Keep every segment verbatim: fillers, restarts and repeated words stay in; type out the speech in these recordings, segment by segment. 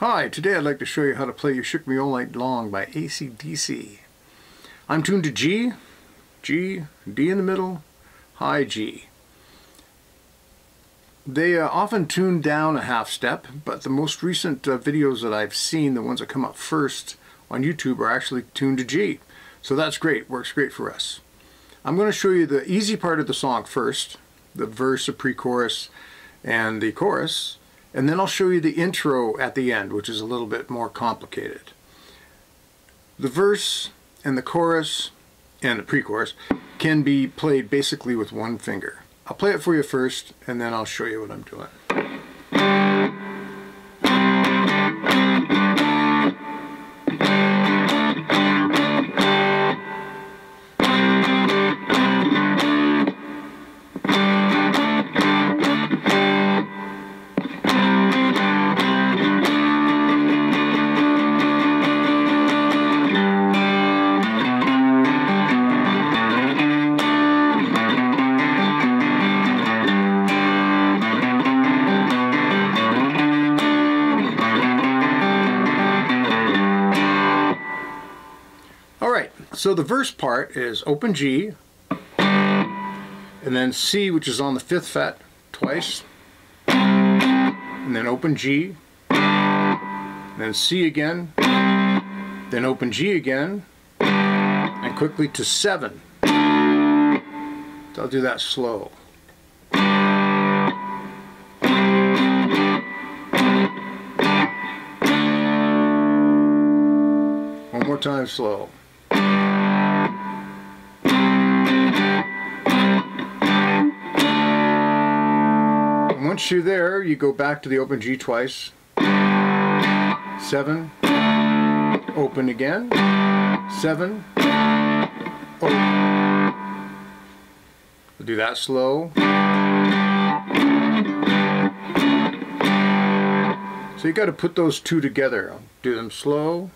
Hi, today I'd like to show you how to play You Shook Me All Night Long by A C D C. I'm tuned to G, G, D in the middle, high G. They uh, often tune down a half step, but the most recent uh, videos that I've seen, the ones that come up first on YouTube, are actually tuned to G. So that's great, works great for us. I'm going to show you the easy part of the song first, the verse, the pre-chorus, and the chorus. And then I'll show you the intro at the end, which is a little bit more complicated. The verse and the chorus and the pre-chorus can be played basically with one finger. I'll play it for you first, and then I'll show you what I'm doing. So the verse part is open G, and then C, which is on the fifth fret, twice, and then open G, and then C again, then open G again, and quickly to seven. So I'll do that slow. One more time slow. Once you're there, you go back to the open G twice, seven, open again, seven, open. We'll do that slow. So you got to put those two together. I'll do them slow.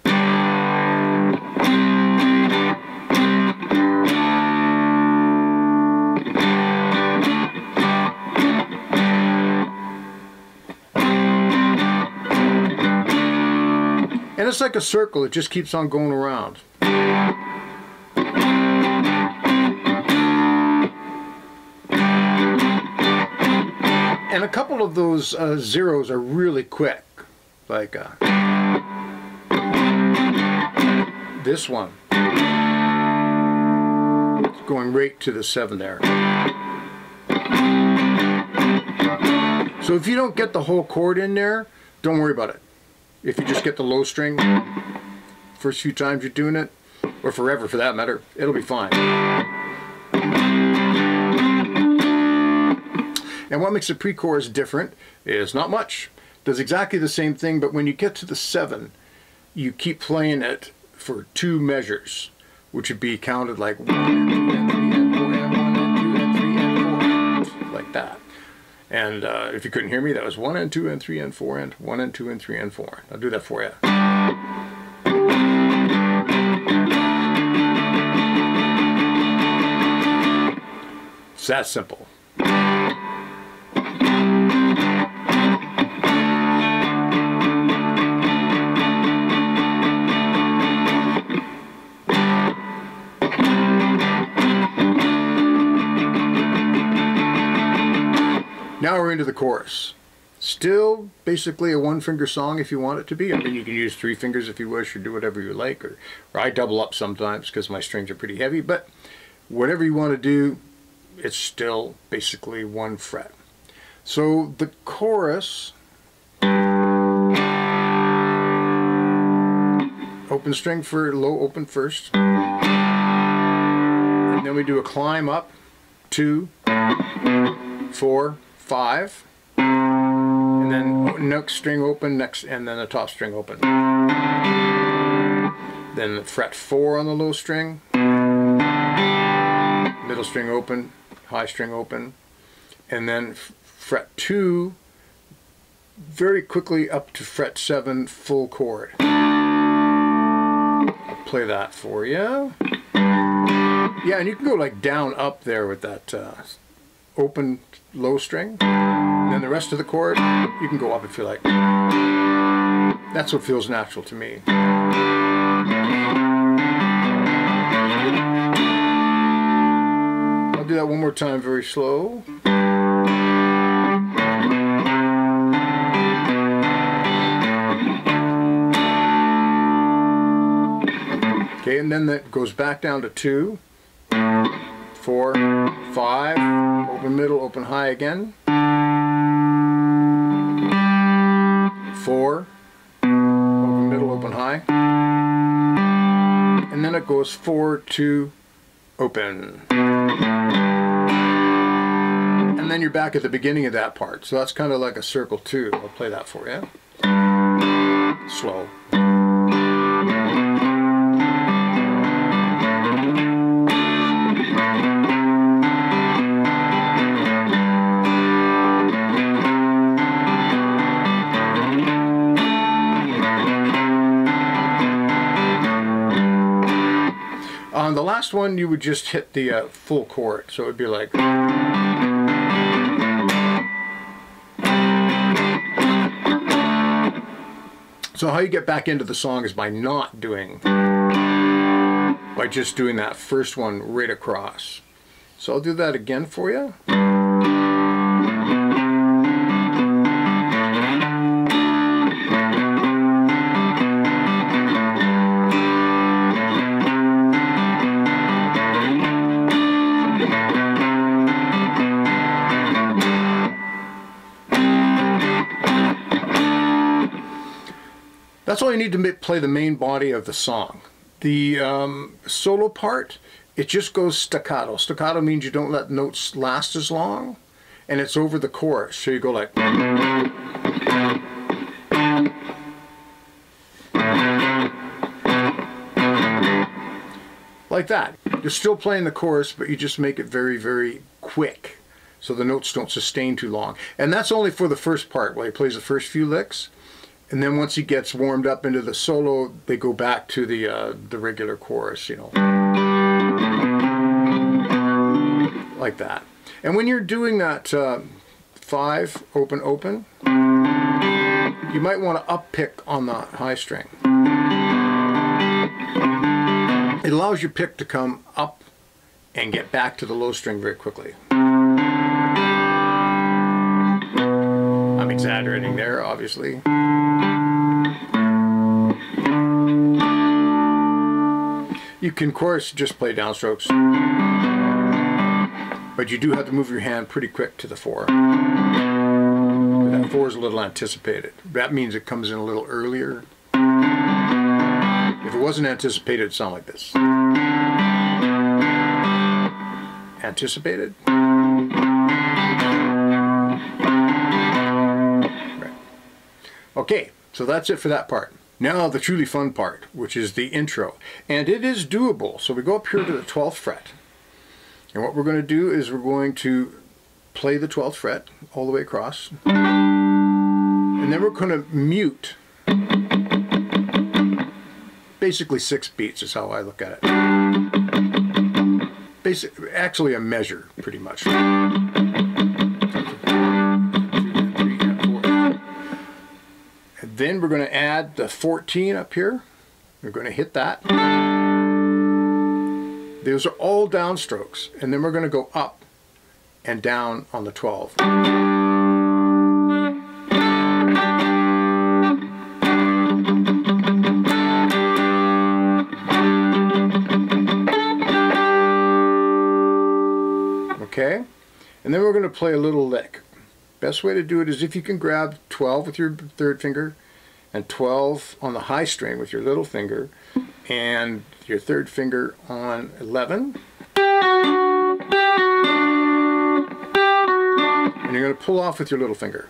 And it's like a circle, it just keeps on going around. And a couple of those uh, zeros are really quick, like uh, this one. It's going right to the seven there. So if you don't get the whole chord in there, don't worry about it. If you just get the low string, first few times you're doing it, or forever for that matter, it'll be fine. And what makes the pre-chorus different is not much. It does exactly the same thing, but when you get to the seven, you keep playing it for two measures, which would be counted like one and three and four and one and two and three and four, like that. And uh, if you couldn't hear me, that was one and two and three and four and one and two and three and four. I'll do that for you. It's that simple. Now we're into the chorus. Still basically a one finger song if you want it to be. I mean, you can use three fingers if you wish, or do whatever you like, or, or I double up sometimes because my strings are pretty heavy, but whatever you want to do, it's still basically one fret. So the chorus, open string for low open first, and then we do a climb up, two, four, five, and then next string open, next, and then the top string open. Then the fret four on the low string, middle string open, high string open, and then fret two, very quickly up to fret seven, full chord. I'll play that for you. Yeah, and you can go like down up there with that uh, open low string, and then the rest of the chord you can go up if you like. That's what feels natural to me. I'll do that one more time, very slow. Okay, and then that goes back down to two, four, five, open middle, open high again, four, open middle, open high, and then it goes four, two, open. And then you're back at the beginning of that part, so that's kind of like a circle two. I'll play that for you. Slow. On the last one, you would just hit the uh, full chord, so it would be like. So how you get back into the song is by not doing, by just doing that first one right across. So I'll do that again for you. That's all you need to play the main body of the song. The um, solo part, it just goes staccato. Staccato means you don't let notes last as long, and it's over the chorus. So you go like. Like that. You're still playing the chorus, but you just make it very, very quick. So the notes don't sustain too long. And that's only for the first part, where he plays the first few licks. And then once he gets warmed up into the solo, they go back to the uh, the regular chorus, you know, like that. And when you're doing that uh, five open open, you might want to up pick on the high string. It allows your pick to come up and get back to the low string very quickly. I'm exaggerating there, obviously. You can, of course, just play downstrokes, but you do have to move your hand pretty quick to the four. But that four is a little anticipated. That means it comes in a little earlier. If it wasn't anticipated, it'd sound like this. Anticipated. Right. Okay, so that's it for that part. Now the truly fun part, which is the intro, and it is doable. So we go up here to the twelfth fret, and what we're going to do is we're going to play the twelfth fret all the way across, and then we're going to mute basically six beats is how I look at it. Basic, actually a measure pretty much. Then we're going to add the fourteen up here. We're going to hit that. Those are all downstrokes. And then we're going to go up and down on the twelve. Okay. And then we're going to play a little lick. Best way to do it is if you can grab twelve with your third finger, and twelve on the high string with your little finger, and your third finger on eleven. And you're going to pull off with your little finger.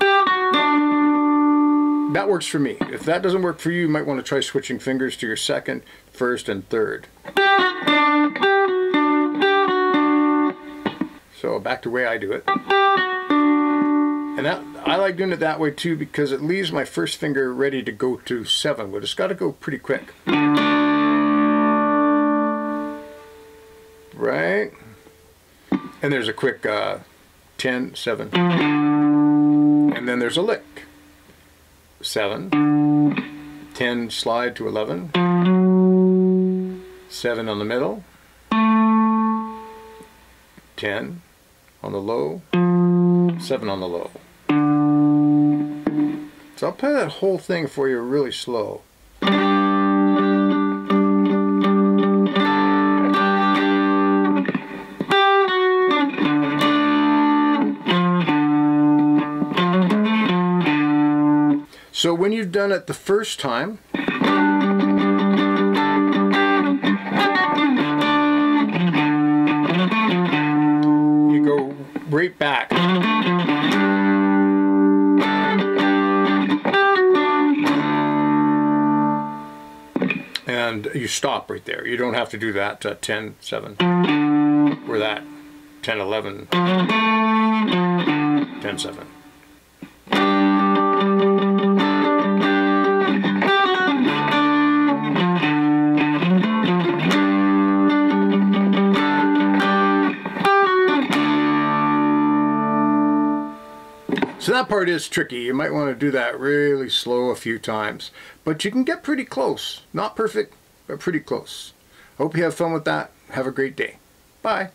That works for me. If that doesn't work for you, you might want to try switching fingers to your second, first, and third. So back to the way I do it. And that, I like doing it that way too, because it leaves my first finger ready to go to seven, but it's got to go pretty quick. Right? And there's a quick uh, ten, seven. And then there's a lick. seven, ten slide to eleven, seven on the middle, ten on the low, seven on the low. So I'll play that whole thing for you really slow. So when you've done it the first time, you go right back. And you stop right there. You don't have to do that uh, ten, seven, or that ten, eleven, ten, seven. So that part is tricky. You might want to do that really slow a few times, but you can get pretty close. Not perfect, but pretty close. Hope you have fun with that. Have a great day. Bye.